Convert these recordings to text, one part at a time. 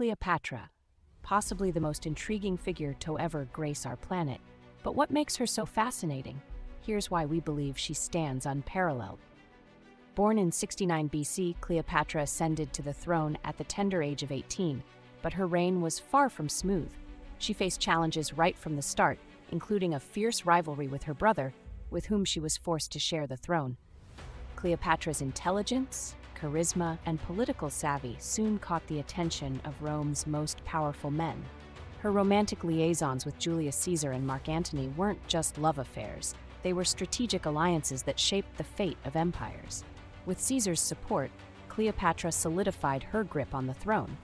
Cleopatra, possibly the most intriguing figure to ever grace our planet. But what makes her so fascinating? Here's why we believe she stands unparalleled. Born in 69 BC, Cleopatra ascended to the throne at the tender age of 18, but her reign was far from smooth. She faced challenges right from the start, including a fierce rivalry with her brother, with whom she was forced to share the throne. Cleopatra's intelligence, charisma, and political savvy soon caught the attention of Rome's most powerful men. Her romantic liaisons with Julius Caesar and Mark Antony weren't just love affairs, they were strategic alliances that shaped the fate of empires. With Caesar's support, Cleopatra solidified her grip on the throne.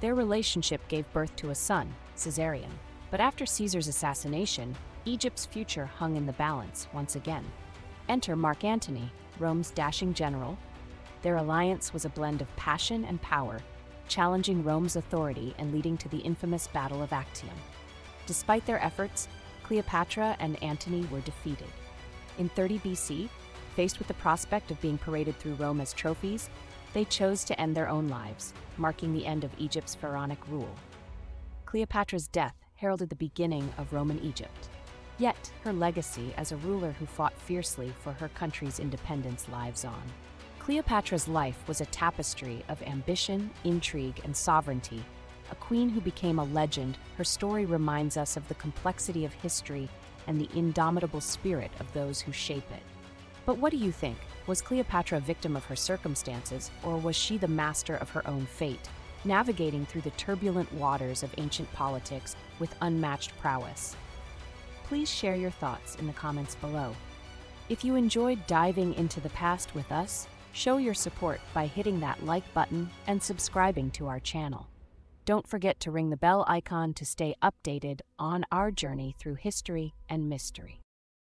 Their relationship gave birth to a son, Caesarion. But after Caesar's assassination, Egypt's future hung in the balance once again. Enter Mark Antony, Rome's dashing general. Their alliance was a blend of passion and power, challenging Rome's authority and leading to the infamous Battle of Actium. Despite their efforts, Cleopatra and Antony were defeated. In 30 BC, faced with the prospect of being paraded through Rome as trophies, they chose to end their own lives, marking the end of Egypt's pharaonic rule. Cleopatra's death heralded the beginning of Roman Egypt. Yet, her legacy as a ruler who fought fiercely for her country's independence lives on. Cleopatra's life was a tapestry of ambition, intrigue, and sovereignty. A queen who became a legend, her story reminds us of the complexity of history and the indomitable spirit of those who shape it. But what do you think? Was Cleopatra a victim of her circumstances, or was she the master of her own fate, navigating through the turbulent waters of ancient politics with unmatched prowess? Please share your thoughts in the comments below. If you enjoyed diving into the past with us, show your support by hitting that like button and subscribing to our channel. Don't forget to ring the bell icon to stay updated on our journey through history and mystery.